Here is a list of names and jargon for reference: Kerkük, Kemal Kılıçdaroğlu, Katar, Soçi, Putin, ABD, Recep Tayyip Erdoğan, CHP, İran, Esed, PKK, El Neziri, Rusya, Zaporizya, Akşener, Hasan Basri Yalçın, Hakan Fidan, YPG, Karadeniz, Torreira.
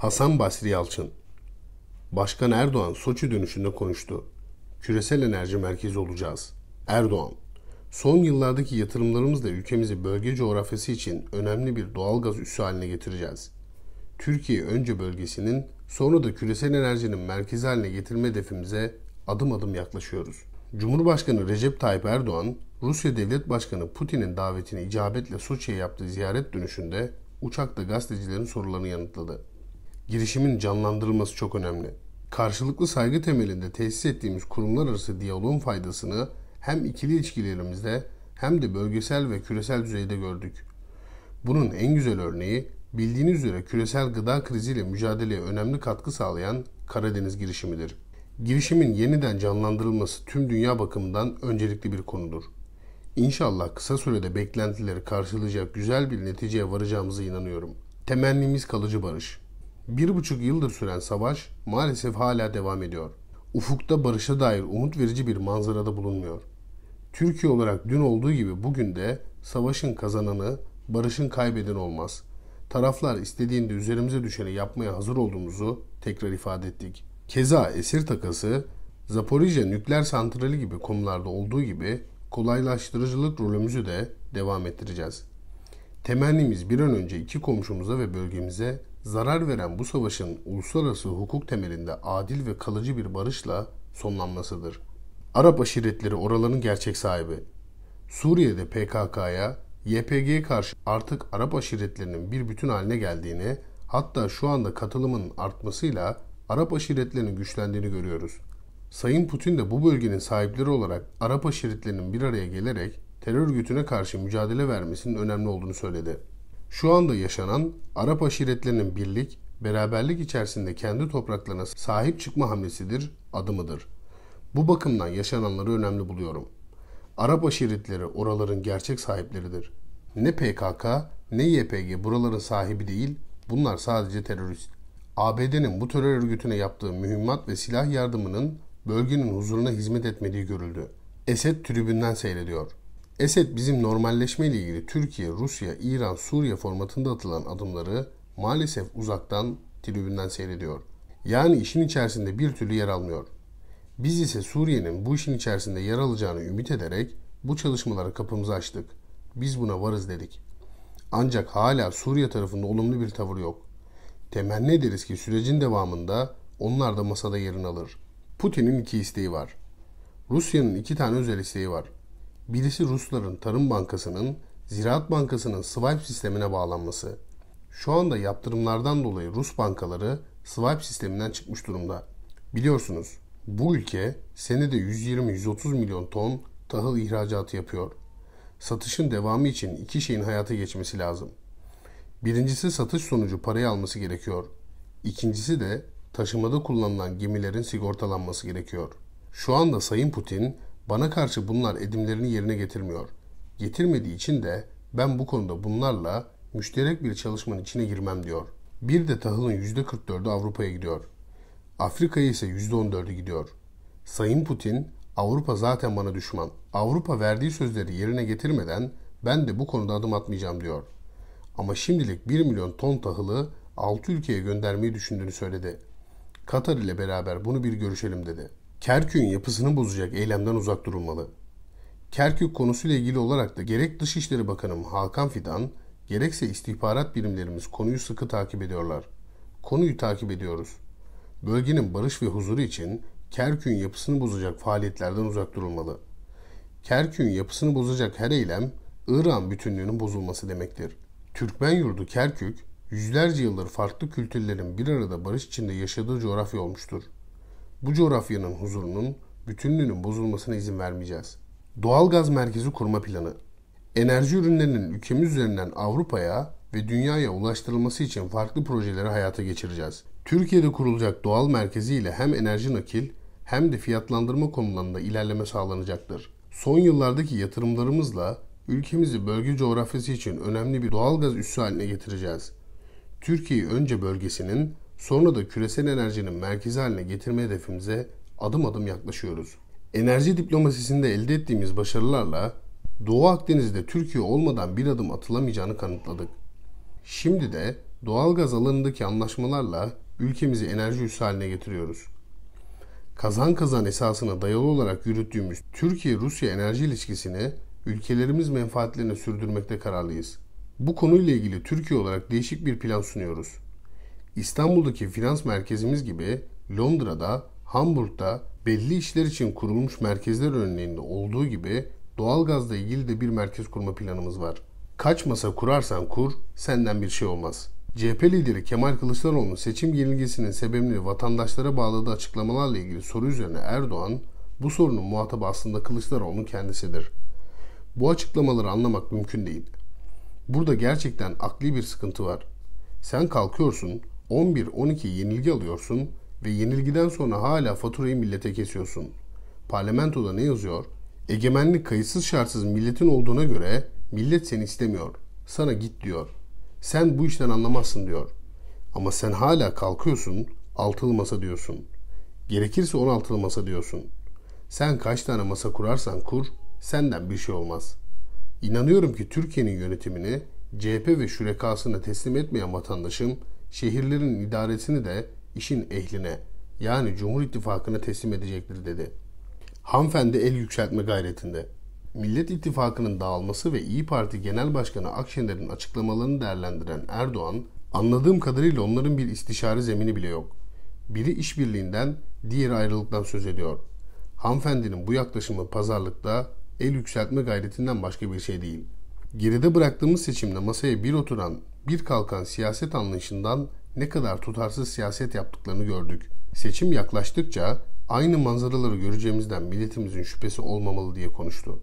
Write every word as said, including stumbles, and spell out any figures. Hasan Basri Yalçın, Başkan Erdoğan Soçi dönüşünde konuştu. Küresel enerji merkezi olacağız. Erdoğan, son yıllardaki yatırımlarımızla ülkemizi bölge coğrafyası için önemli bir doğalgaz üssü haline getireceğiz. Türkiye önce bölgesinin, sonra da küresel enerjinin merkezi haline getirme hedefimize adım adım yaklaşıyoruz. Cumhurbaşkanı Recep Tayyip Erdoğan, Rusya Devlet Başkanı Putin'in davetine icabetle Soçi'ye yaptığı ziyaret dönüşünde uçakta gazetecilerin sorularını yanıtladı. Girişimin canlandırılması çok önemli. Karşılıklı saygı temelinde tesis ettiğimiz kurumlar arası diyaloğun faydasını hem ikili ilişkilerimizde hem de bölgesel ve küresel düzeyde gördük. Bunun en güzel örneği bildiğiniz üzere küresel gıda kriziyle mücadeleye önemli katkı sağlayan Karadeniz girişimidir. Girişimin yeniden canlandırılması tüm dünya bakımından öncelikli bir konudur. İnşallah kısa sürede beklentileri karşılayacak güzel bir neticeye varacağımıza inanıyorum. Temennimiz kalıcı barış. Bir buçuk yıldır süren savaş maalesef hala devam ediyor. Ufukta barışa dair umut verici bir manzarada bulunmuyor. Türkiye olarak dün olduğu gibi bugün de savaşın kazananı, barışın kaybedeni olmaz. Taraflar istediğinde üzerimize düşeni yapmaya hazır olduğumuzu tekrar ifade ettik. Keza esir takası, Zaporizya nükleer santrali gibi konularda olduğu gibi kolaylaştırıcılık rolümüzü de devam ettireceğiz. Temennimiz bir an önce iki komşumuza ve bölgemize zarar veren bu savaşın uluslararası hukuk temelinde adil ve kalıcı bir barışla sonlanmasıdır. Arap aşiretleri oraların gerçek sahibi. Suriye'de P K K'ya, Y P G'ye karşı artık Arap aşiretlerinin bir bütün haline geldiğini, hatta şu anda katılımın artmasıyla Arap aşiretlerinin güçlendiğini görüyoruz. Sayın Putin de bu bölgenin sahipleri olarak Arap aşiretlerinin bir araya gelerek terör örgütüne karşı mücadele vermesinin önemli olduğunu söyledi. Şu anda yaşanan Arap aşiretlerinin birlik, beraberlik içerisinde kendi topraklarına sahip çıkma hamlesidir, adımıdır. Bu bakımdan yaşananları önemli buluyorum. Arap aşiretleri oraların gerçek sahipleridir. Ne P K K ne Y P G buraların sahibi değil, bunlar sadece terörist. A B D'nin bu terör örgütüne yaptığı mühimmat ve silah yardımının bölgenin huzuruna hizmet etmediği görüldü. Esed tribünden seyrediyor. Esed bizim normalleşme ile ilgili Türkiye, Rusya, İran, Suriye formatında atılan adımları maalesef uzaktan tribünden seyrediyor. Yani işin içerisinde bir türlü yer almıyor. Biz ise Suriye'nin bu işin içerisinde yer alacağını ümit ederek bu çalışmalara kapımızı açtık. Biz buna varız dedik. Ancak hala Suriye tarafında olumlu bir tavır yok. Temenni ederiz ki sürecin devamında onlar da masada yerini alır. Putin'in iki isteği var. Rusya'nın iki tane özel isteği var. Birisi Rusların Tarım Bankası'nın, Ziraat Bankası'nın swipe sistemine bağlanması. Şu anda yaptırımlardan dolayı Rus bankaları swipe sisteminden çıkmış durumda. Biliyorsunuz bu ülke senede yüz yirmi yüz otuz milyon ton tahıl ihracatı yapıyor. Satışın devamı için iki şeyin hayata geçmesi lazım. Birincisi satış sonucu parayı alması gerekiyor. İkincisi de taşımada kullanılan gemilerin sigortalanması gerekiyor. Şu anda Sayın Putin bana karşı bunlar edimlerini yerine getirmiyor. Getirmediği için de ben bu konuda bunlarla müşterek bir çalışmanın içine girmem diyor. Bir de tahılın yüzde kırk dördü Avrupa'ya gidiyor. Afrika'ya ise yüzde on dördü gidiyor. Sayın Putin, Avrupa zaten bana düşman. Avrupa verdiği sözleri yerine getirmeden ben de bu konuda adım atmayacağım diyor. Ama şimdilik bir milyon ton tahılı altı ülkeye göndermeyi düşündüğünü söyledi. Katar ile beraber bunu bir görüşelim dedi. Kerkük'ün yapısını bozacak eylemden uzak durulmalı. Kerkük konusuyla ilgili olarak da gerek Dışişleri Bakanım Hakan Fidan, gerekse istihbarat birimlerimiz konuyu sıkı takip ediyorlar. Konuyu takip ediyoruz. Bölgenin barış ve huzuru için Kerkük'ün yapısını bozacak faaliyetlerden uzak durulmalı. Kerkük'ün yapısını bozacak her eylem, İran bütünlüğünün bozulması demektir. Türkmen yurdu Kerkük, yüzlerce yıldır farklı kültürlerin bir arada barış içinde yaşadığı coğrafya olmuştur. Bu coğrafyanın huzurunun, bütünlüğünün bozulmasına izin vermeyeceğiz. Doğalgaz merkezi kurma planı. Enerji ürünlerinin ülkemiz üzerinden Avrupa'ya ve dünyaya ulaştırılması için farklı projeleri hayata geçireceğiz. Türkiye'de kurulacak doğal merkezi ile hem enerji nakil hem de fiyatlandırma konularında ilerleme sağlanacaktır. Son yıllardaki yatırımlarımızla ülkemizi bölge coğrafyası için önemli bir doğalgaz üssü haline getireceğiz. Türkiye'yi önce bölgesinin, sonra da küresel enerjinin merkezi haline getirme hedefimize adım adım yaklaşıyoruz. Enerji diplomasisinde elde ettiğimiz başarılarla Doğu Akdeniz'de Türkiye olmadan bir adım atılamayacağını kanıtladık. Şimdi de doğalgaz alanındaki anlaşmalarla ülkemizi enerji üssü haline getiriyoruz. Kazan kazan esasına dayalı olarak yürüttüğümüz Türkiye-Rusya enerji ilişkisini ülkelerimiz menfaatlerine sürdürmekte kararlıyız. Bu konuyla ilgili Türkiye olarak değişik bir plan sunuyoruz. İstanbul'daki finans merkezimiz gibi Londra'da, Hamburg'da belli işler için kurulmuş merkezler örneğinde olduğu gibi doğalgazla ilgili de bir merkez kurma planımız var. Kaç masa kurarsan kur, senden bir şey olmaz. C H P lideri Kemal Kılıçdaroğlu'nun seçim yenilgisinin sebebini vatandaşlara bağladığı açıklamalarla ilgili soru üzerine Erdoğan, bu sorunun muhatabı aslında Kılıçdaroğlu'nun kendisidir. Bu açıklamaları anlamak mümkün değil. Burada gerçekten akli bir sıkıntı var. Sen kalkıyorsun, on bir on iki yenilgi alıyorsun ve yenilgiden sonra hala faturayı millete kesiyorsun. Parlamentoda ne yazıyor? Egemenlik kayıtsız şartsız milletin olduğuna göre millet seni istemiyor, sana git diyor. Sen bu işten anlamazsın diyor. Ama sen hala kalkıyorsun, altılı masa diyorsun. Gerekirse on altılı masa diyorsun. Sen kaç tane masa kurarsan kur, senden bir şey olmaz. İnanıyorum ki Türkiye'nin yönetimini C H P ve şürekasına teslim etmeyen vatandaşım, şehirlerin idaresini de işin ehline, yani Cumhur İttifakı'na teslim edecektir dedi. Hanımefendi el yükseltme gayretinde. Millet İttifakı'nın dağılması ve İyi Parti Genel Başkanı Akşener'in açıklamalarını değerlendiren Erdoğan, anladığım kadarıyla onların bir istişare zemini bile yok. Biri işbirliğinden, diğeri ayrılıktan söz ediyor. Hanımefendinin bu yaklaşımı pazarlıkta el yükseltme gayretinden başka bir şey değil. Geride bıraktığımız seçimde masaya bir oturan, bir kalkan siyaset anlayışından ne kadar tutarsız siyaset yaptıklarını gördük. Seçim yaklaştıkça aynı manzaraları göreceğimizden milletimizin şüphesi olmamalı diye konuştu.